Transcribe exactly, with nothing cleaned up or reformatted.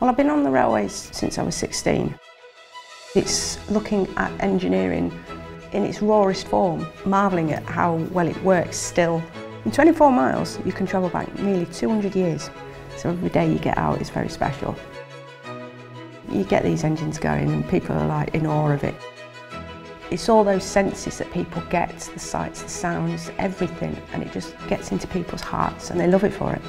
Well, I've been on the railways since I was sixteen. It's looking at engineering in its rawest form, marvelling at how well it works still. In twenty-four miles, you can travel back nearly two hundred years, so every day you get out is very special. You get these engines going and people are like in awe of it. It's all those senses that people get, the sights, the sounds, everything, and it just gets into people's hearts and they love it for it.